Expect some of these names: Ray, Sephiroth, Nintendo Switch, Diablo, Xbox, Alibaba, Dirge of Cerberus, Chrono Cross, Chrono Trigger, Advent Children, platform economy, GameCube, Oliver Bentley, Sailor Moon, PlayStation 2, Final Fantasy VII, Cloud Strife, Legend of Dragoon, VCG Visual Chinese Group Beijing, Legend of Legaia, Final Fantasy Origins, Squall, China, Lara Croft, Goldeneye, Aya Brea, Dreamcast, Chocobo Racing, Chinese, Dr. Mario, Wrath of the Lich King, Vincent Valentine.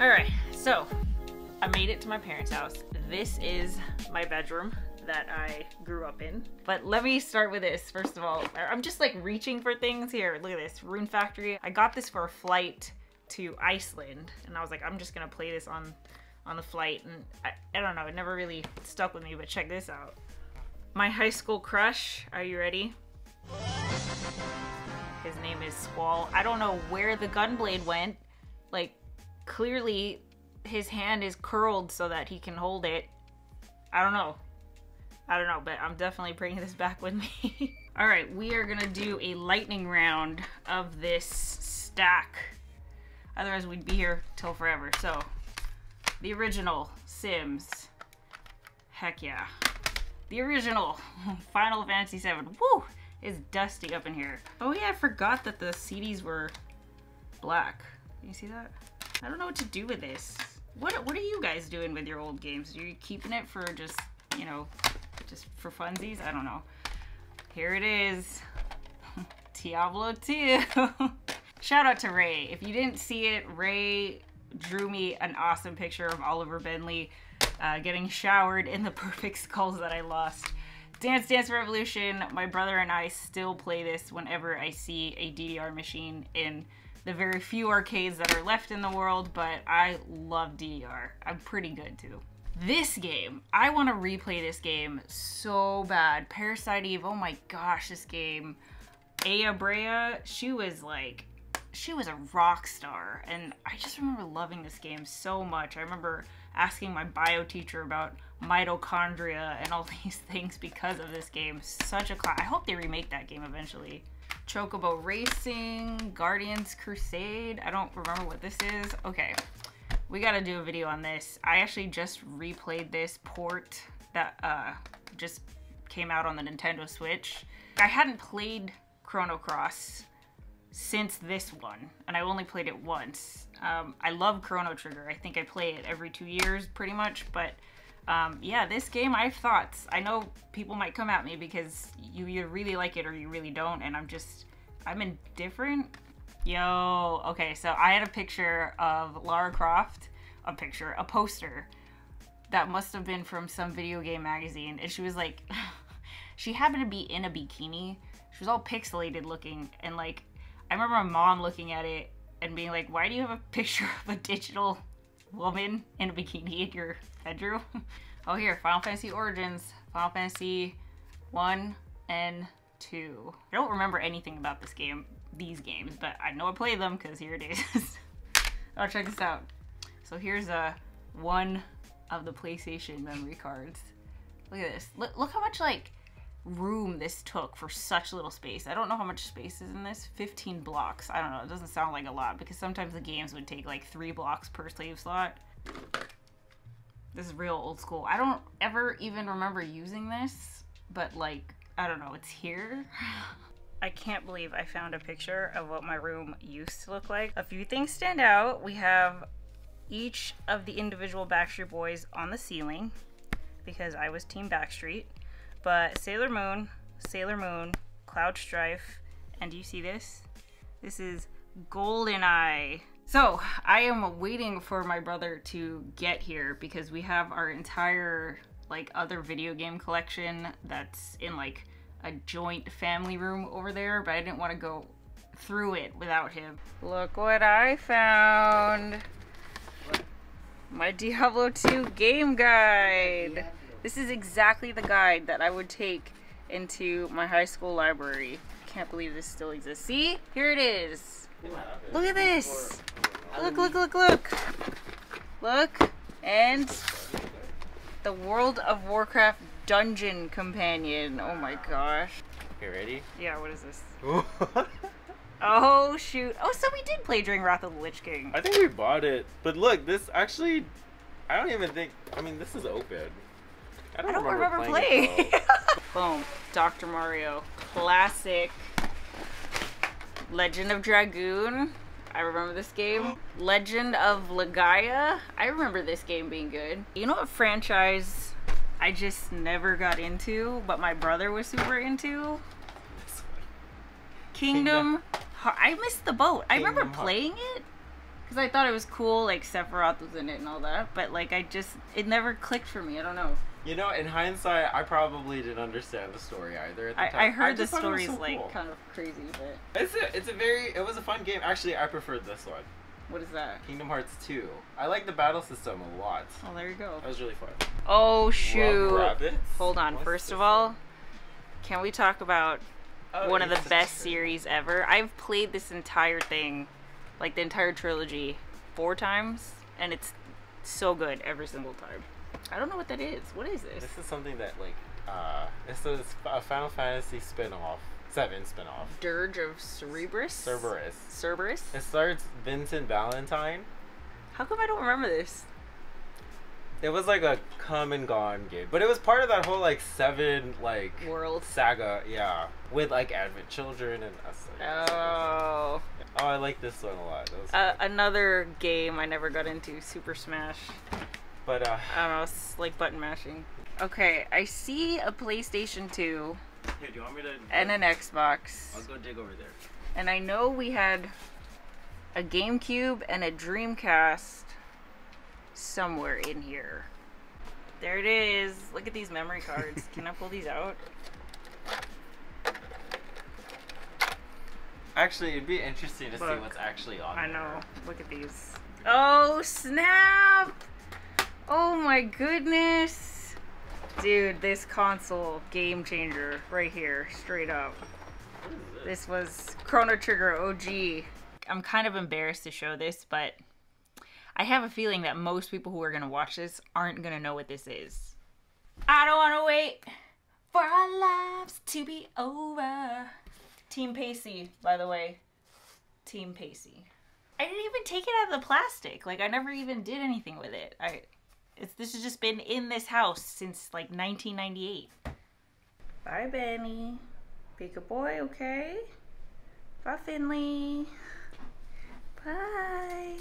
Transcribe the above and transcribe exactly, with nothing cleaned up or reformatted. All right, so I made it to my parents' house. This is my bedroom that I grew up in. But let me start with this, first of all. I'm just like reaching for things here. Look at this, Rune Factory. I got this for a flight to Iceland, and I was like, I'm just gonna play this on, on the flight, and I, I don't know, it never really stuck with me, but check this out. My high school crush, are you ready? His name is Squall. I don't know where the gun blade went. Like, clearly his hand is curled so that he can hold it. I don't know. I don't know, but I'm definitely bringing this back with me. All right, we are gonna do a lightning round of this stack. Otherwise we'd be here till forever. So, the original Sims. Heck yeah. The original Final Fantasy seven. Woo! It's dusty up in here. Oh yeah, I forgot that the C Ds were black. You see that? I don't know what to do with this. What, what are you guys doing with your old games? Are you keeping it for just, you know, just for funsies? I don't know. Here it is. Diablo two. Shout out to Ray. If you didn't see it, Ray drew me an awesome picture of Oliver Bentley uh, getting showered in the perfect skulls that I lost. Dance Dance Revolution, my brother and I still play this whenever I see a D D R machine in the very few arcades that are left in the world, but I love D D R. I'm pretty good too. This game, I want to replay this game so bad. Parasite Eve, oh my gosh, this game. Aya Brea, she was like, she was a rock star, and I just remember loving this game so much. I remember asking my bio teacher about mitochondria and all these things because of this game. Such a class. I hope they remake that game eventually. Chocobo Racing, Guardians Crusade. I don't remember what this is. Okay, we gotta do a video on this. I actually just replayed this port that uh, just came out on the Nintendo Switch. I hadn't played Chrono Cross since this one, and I only played it once. Um, I love Chrono Trigger. I think I play it every two years pretty much, but um, yeah, this game, I have thoughts. I know people might come at me because you either really like it or you really don't, and I'm just, I'm indifferent. Yo, okay, so I had a picture of Lara Croft, a picture, a poster that must have been from some video game magazine, and she was like, she happened to be in a bikini. She was all pixelated looking, and like, I remember my mom looking at it and being like, why do you have a picture of a digital woman in a bikini in your bedroom? Oh, here, Final Fantasy Origins, Final Fantasy one and two. I don't remember anything about this game, these games, but I know I played them because here it is. Oh, check this out. So here's a, one of the PlayStation memory cards. Look at this. Look, look how much, like, room this took for such little space. I don't know how much space is in this. fifteen blocks. I don't know. It doesn't sound like a lot because sometimes the games would take like three blocks per save slot. This is real old school. I don't ever even remember using this, but like, I don't know, it's here. I can't believe I found a picture of what my room used to look like. A few things stand out. We have each of the individual Backstreet Boys on the ceiling because I was Team Backstreet. But Sailor Moon, Sailor Moon, Cloud Strife, and do you see this? This is Goldeneye. So I am waiting for my brother to get here because we have our entire like other video game collection that's in like a joint family room over there, but I didn't want to go through it without him. Look what I found. My Diablo two game guide. This is exactly the guide that I would take into my high school library. Can't believe this still exists. See? Here it is. Look at this. Look, look, look, look. Look. And the World of Warcraft Dungeon Companion. Oh my gosh. You ready? Yeah, what is this? Oh shoot. Oh, so we did play during Wrath of the Lich King. I think we bought it. But look, this actually, I don't even think, I mean, this is open. I don't, I don't remember, remember playing. playing. Boom. Doctor Mario. Classic. Legend of Dragoon. I remember this game. Legend of Legaia. I remember this game being good. You know what franchise I just never got into, but my brother was super into? Kingdom. Kingdom. I missed the boat. Kingdom I remember Heart. playing it, because I thought it was cool, like Sephiroth was in it and all that, but like I just, it never clicked for me. I don't know. You know, in hindsight, I probably didn't understand the story either at the I, time. I heard I the story's so cool. like kind of crazy, but it's a, it's a very, it was a fun game. Actually, I preferred this one. What is that? Kingdom Hearts two. I like the battle system a lot. Oh, there you go. That was really fun. Oh shoot! Hold on. What's First of all, one? Can we talk about oh, one of the best true. series ever? I've played this entire thing, like the entire trilogy, four times, and it's so good every single time. I don't know what that is. What is this? This is something that like, uh, this is a Final Fantasy spin-off. Seven spinoff. Dirge of Cerberus? Cerberus. Cerberus? It starts Vincent Valentine. How come I don't remember this? It was like a come and gone game. But it was part of that whole like seven like world saga, yeah. With like Advent Children and us. Like, oh. Oh, I like this one a lot. Uh, another game I never got into, Super Smash. But uh I don't know, it's like button mashing. Okay, I see a PlayStation two. Here, do you want me to... And an Xbox. I'll go dig over there. And I know we had a GameCube and a Dreamcast somewhere in here. There it is. Look at these memory cards. Can I pull these out? Actually, it'd be interesting to Look, see what's actually on I there. I know. Look at these. Oh, snap! Oh my goodness! Dude, this console, game changer, right here, straight up. This? this was Chrono Trigger O G. I'm kind of embarrassed to show this, but I have a feeling that most people who are gonna watch this aren't gonna know what this is. I don't wanna wait for our lives to be over. Team Pacey, by the way. Team Pacey. I didn't even take it out of the plastic. Like, I never even did anything with it. I. It's, this has just been in this house since like nineteen ninety-eight. Bye, Benny. Pick a boy, okay? Bye, Finley. Bye.